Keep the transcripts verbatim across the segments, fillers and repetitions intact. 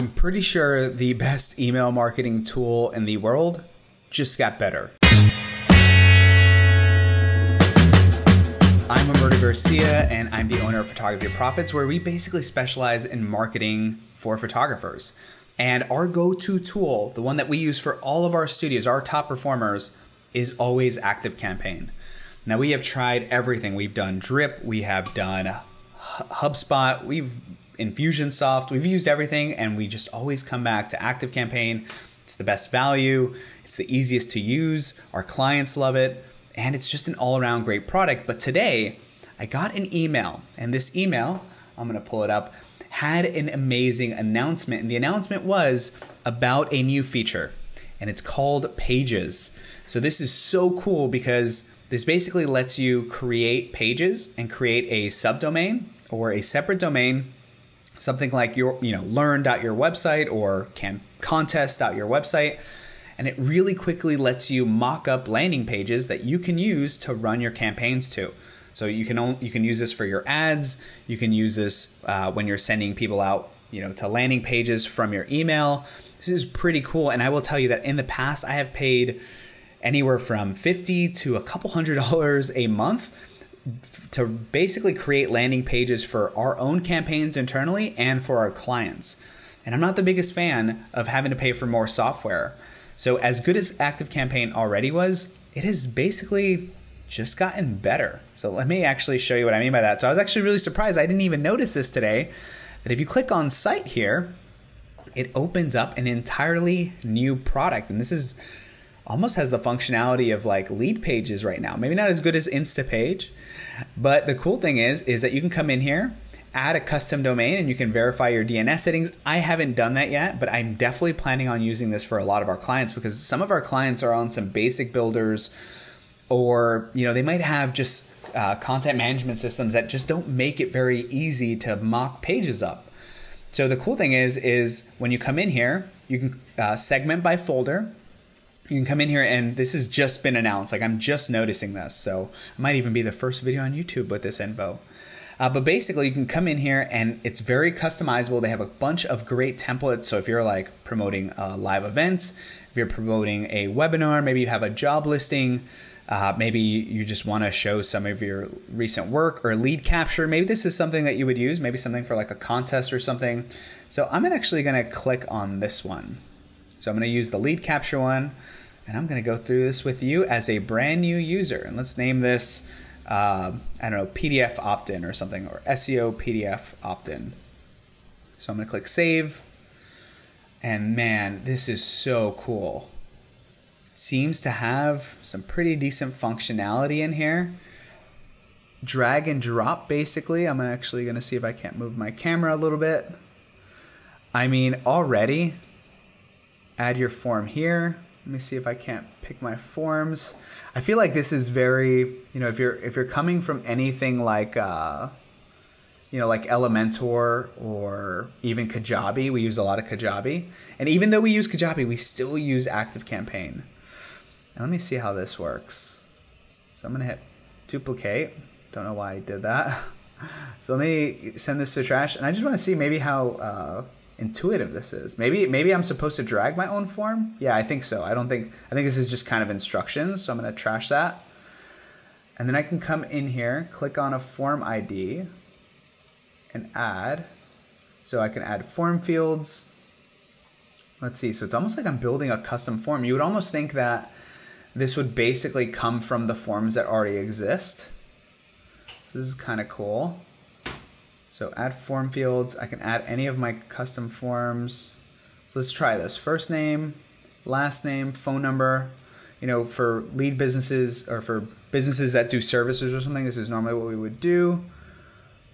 I'm pretty sure the best email marketing tool in the world just got better. I'm Roberto Garcia, and I'm the owner of Photography Profits, where we basically specialize in marketing for photographers. And our go-to tool, the one that we use for all of our studios, our top performers, is always ActiveCampaign. Now, we have tried everything. We've done Drip, we have done HubSpot, we've Infusionsoft, we've used everything, and we just always come back to ActiveCampaign. It's the best value, it's the easiest to use, our clients love it, and it's just an all-around great product. But today, I got an email, and this email, I'm gonna pull it up, had an amazing announcement, and the announcement was about a new feature, and it's called Pages. So this is so cool because this basically lets you create pages and create a subdomain or a separate domain, something like your, you know, learn dot your website or contest dot your website. And it really quickly lets you mock up landing pages that you can use to run your campaigns to. So you can you can use this for your ads. You can use this uh, when you're sending people out, you know, to landing pages from your email. This is pretty cool. And I will tell you that in the past, I have paid anywhere from fifty to a couple hundred dollars a month to basically create landing pages for our own campaigns internally and for our clients. And I'm not the biggest fan of having to pay for more software. So as good as ActiveCampaign already was, it has basically just gotten better. So let me actually show you what I mean by that. So I was actually really surprised. I didn't even notice this today, that if you click on site here, it opens up an entirely new product. And this is almost has the functionality of like Lead Pages right now. Maybe not as good as Instapage, but the cool thing is, is that you can come in here, add a custom domain, and you can verify your D N S settings. I haven't done that yet, but I'm definitely planning on using this for a lot of our clients, because some of our clients are on some basic builders, or you know, they might have just uh, content management systems that just don't make it very easy to mock pages up. So the cool thing is, is when you come in here, you can uh, segment by folder. You can come in here, and this has just been announced. Like, I'm just noticing this. So I might even be the first video on YouTube with this info. Uh, but basically, you can come in here, and it's very customizable. They have a bunch of great templates. So if you're like promoting a live event, if you're promoting a webinar, maybe you have a job listing, uh, maybe you just want to show some of your recent work or lead capture. Maybe this is something that you would use, maybe something for like a contest or something. So I'm actually going to click on this one. So I'm going to use the lead capture one, and I'm going to go through this with you as a brand new user. And let's name this, uh, I don't know, P D F opt-in or something, or S E O P D F opt-in. So I'm going to click save. And man, this is so cool. It seems to have some pretty decent functionality in here. Drag and drop, basically. I'm actually going to see if I can't move my camera a little bit. I mean, already, add your form here. Let me see if I can't pick my forms. I feel like this is very, you know, if you're if you're coming from anything like, uh, you know, like Elementor or even Kajabi. We use a lot of Kajabi, and even though we use Kajabi, we still use ActiveCampaign. And let me see how this works. So I'm gonna hit duplicate. Don't know why I did that. So let me send this to trash, and I just want to see maybe how Uh, intuitive this is. Maybe maybe I'm supposed to drag my own form. Yeah, I think so. I don't think I think this is just kind of instructions, so I'm going to trash that. And then I can come in here, click on a form I D and add. So I can add form fields. Let's see. So it's almost like I'm building a custom form. You would almost think that this would basically come from the forms that already exist. So this is kind of cool. So add form fields, I can add any of my custom forms. Let's try this, first name, last name, phone number. You know, for lead businesses or for businesses that do services or something, this is normally what we would do.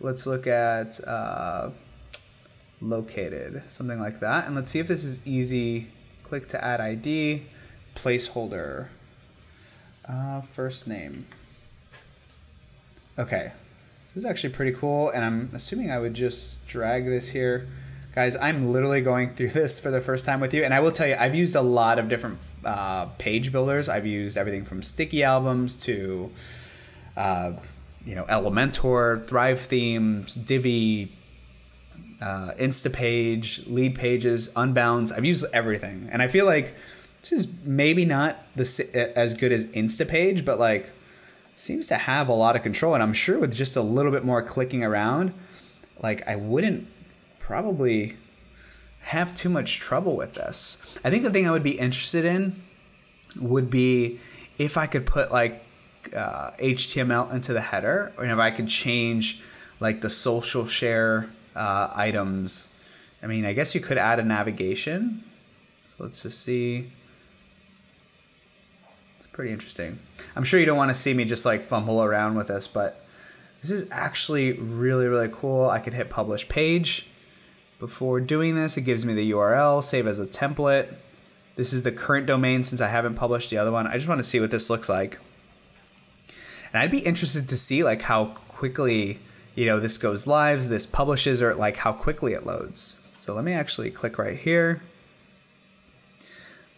Let's look at uh, located, something like that. And let's see if this is easy. Click to add I D, placeholder, uh, first name. Okay. This is actually pretty cool, and I'm assuming I would just drag this here. Guys, I'm literally going through this for the first time with you, and I will tell you, I've used a lot of different uh, page builders. I've used everything from sticky albums to, uh, you know, Elementor, Thrive Themes, Divi, uh, Instapage, Lead Pages, Unbounce. I've used everything, and I feel like this is maybe not the as good as Instapage, but like seems to have a lot of control. And I'm sure with just a little bit more clicking around, like I wouldn't probably have too much trouble with this. I think the thing I would be interested in would be if I could put like uh, H T M L into the header, or if I could change like the social share uh, items. I mean, I guess you could add a navigation. Let's just see. It's pretty interesting. I'm sure you don't want to see me just like fumble around with this, but this is actually really, really cool. I could hit publish page. Before doing this, it gives me the U R L, save as a template. This is the current domain since I haven't published the other one. I just want to see what this looks like. And I'd be interested to see like how quickly, you know, this goes live, this publishes, or like how quickly it loads. So let me actually click right here.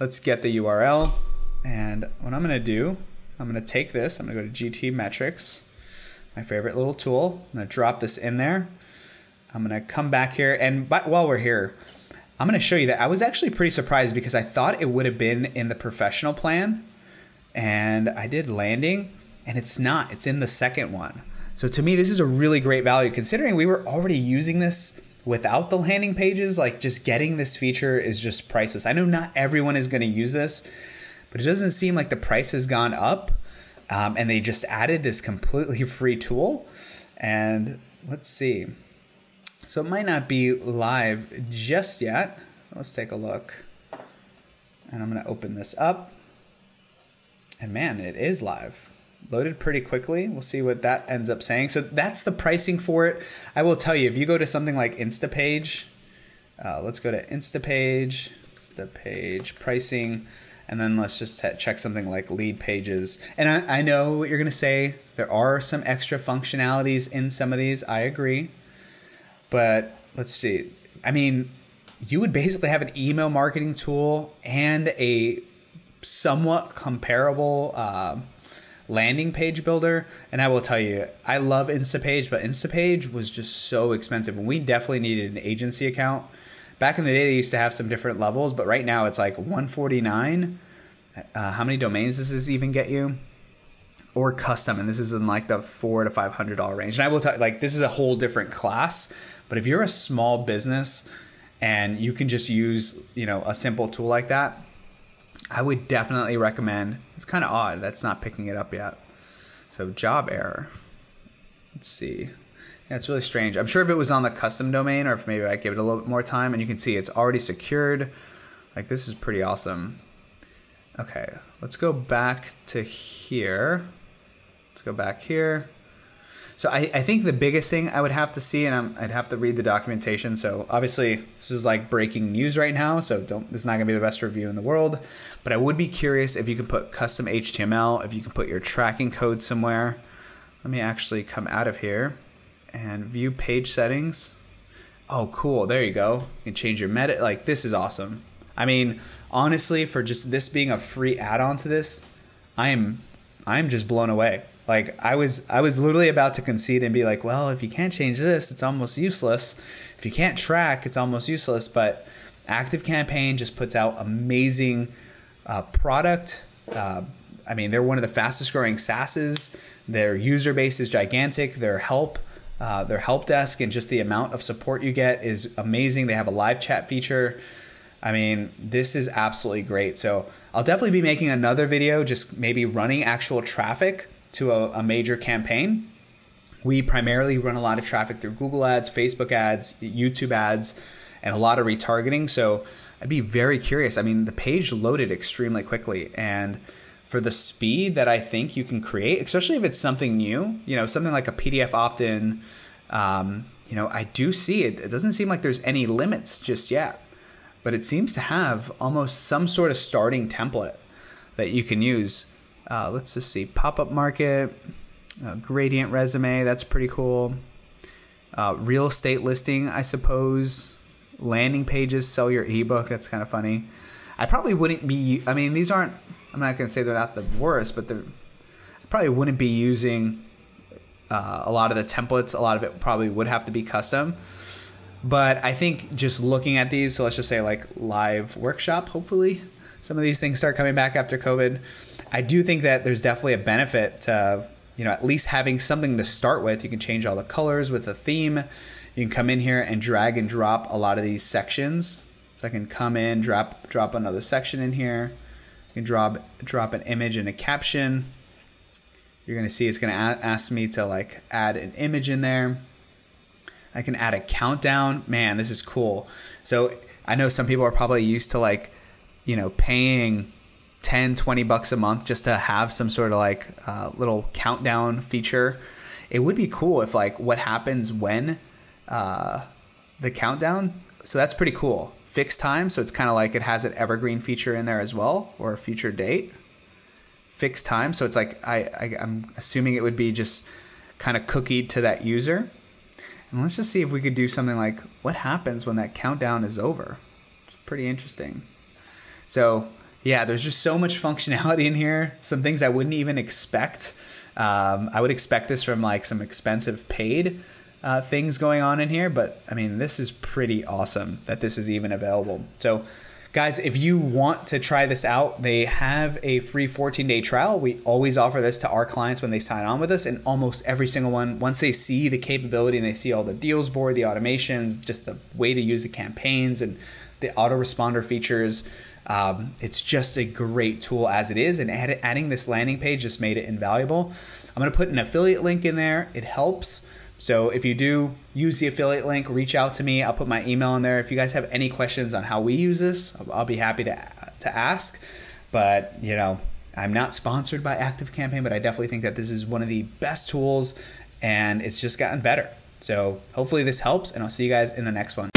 Let's get the U R L. And what I'm gonna do, I'm gonna take this, I'm gonna go to G T Metrics, my favorite little tool. I'm gonna drop this in there. I'm gonna come back here, and by, while we're here, I'm gonna show you that I was actually pretty surprised because I thought it would have been in the professional plan, and I did landing, and it's not, it's in the second one. So to me, this is a really great value considering we were already using this without the landing pages. Like just getting this feature is just priceless. I know not everyone is gonna use this, but it doesn't seem like the price has gone up, um, and they just added this completely free tool. And let's see. So it might not be live just yet. Let's take a look. And I'm gonna open this up. And man, it is live. Loaded pretty quickly. We'll see what that ends up saying. So that's the pricing for it. I will tell you, if you go to something like Instapage, uh, let's go to Instapage, Instapage pricing, and then let's just check something like Lead Pages. And I, I know what you're gonna say. There are some extra functionalities in some of these, I agree. But let's see. I mean, you would basically have an email marketing tool and a somewhat comparable uh, landing page builder. And I will tell you, I love Instapage, but Instapage was just so expensive. And we definitely needed an agency account. Back in the day, they used to have some different levels, but right now it's like one forty-nine. Uh, how many domains does this even get you? Or custom, and this is in like the four to five hundred dollar range. And I will tell you, like this is a whole different class. But if you're a small business and you can just use, you know, a simple tool like that, I would definitely recommend. It's kind of odd that's not picking it up yet. So job error. Let's see. Yeah, it's really strange. I'm sure if it was on the custom domain, or if maybe I give it a little bit more time, and you can see it's already secured. Like this is pretty awesome. Okay, let's go back to here. Let's go back here. So I, I think the biggest thing I would have to see, and I'm, I'd have to read the documentation. So obviously this is like breaking news right now. So don't, this is not gonna be the best review in the world, but I would be curious if you can put custom H T M L, if you can put your tracking code somewhere. Let me actually come out of here and view page settings. Oh, cool, there you go. You can change your meta, like this is awesome. I mean, honestly, for just this being a free add-on to this, I am, I'm just blown away. Like I was, I was literally about to concede and be like, well, if you can't change this, it's almost useless. If you can't track, it's almost useless. But ActiveCampaign just puts out amazing uh, product. Uh, I mean, they're one of the fastest growing SaaSes. Their user base is gigantic. Their help, uh, their help desk, and just the amount of support you get is amazing. They have a live chat feature. I mean, this is absolutely great. So I'll definitely be making another video, just maybe running actual traffic to a, a major campaign. We primarily run a lot of traffic through Google ads, Facebook ads, YouTube ads, and a lot of retargeting. So I'd be very curious. I mean, the page loaded extremely quickly. And for the speed that I think you can create, especially if it's something new, you know, something like a P D F opt-in, um, you know, I do see it. It doesn't seem like there's any limits just yet, but it seems to have almost some sort of starting template that you can use. Uh, let's just see, pop-up market, uh, gradient resume, that's pretty cool. Uh, real estate listing, I suppose. Landing pages, sell your ebook, that's kind of funny. I probably wouldn't be, I mean, these aren't, I'm not gonna say they're not the worst, but they're, I probably wouldn't be using uh, a lot of the templates. A lot of it probably would have to be custom. But I think just looking at these, so let's just say like live workshop, hopefully some of these things start coming back after COVID. I do think that there's definitely a benefit to, you know, at least having something to start with. You can change all the colors with a theme. You can come in here and drag and drop a lot of these sections. So I can come in, drop drop another section in here. You can drop, drop an image and a caption. You're gonna see it's gonna ask me to like add an image in there. I can add a countdown. Man, this is cool. So I know some people are probably used to like, you know, paying ten, twenty bucks a month just to have some sort of like uh, little countdown feature. It would be cool if like what happens when uh, the countdown. So that's pretty cool. Fixed time. So it's kind of like it has an evergreen feature in there as well, or a future date. Fixed time. So it's like I, I, I'm assuming it would be just kind of cookied to that user. And let's just see if we could do something like what happens when that countdown is over. It's pretty interesting. So yeah, there's just so much functionality in here. Some things I wouldn't even expect. Um, I would expect this from like some expensive paid uh, things going on in here. But I mean, this is pretty awesome that this is even available. So guys, if you want to try this out, they have a free fourteen day trial. We always offer this to our clients when they sign on with us, and almost every single one, once they see the capability and they see all the deals board, the automations, just the way to use the campaigns and the autoresponder features, Um, it's just a great tool as it is, and add, adding this landing page just made it invaluable. I'm going to put an affiliate link in there. It helps. So if you do use the affiliate link, reach out to me. I'll put my email in there. If you guys have any questions on how we use this, I'll, I'll be happy to, to ask. But, you know, I'm not sponsored by ActiveCampaign, but I definitely think that this is one of the best tools, and it's just gotten better. So hopefully this helps, and I'll see you guys in the next one.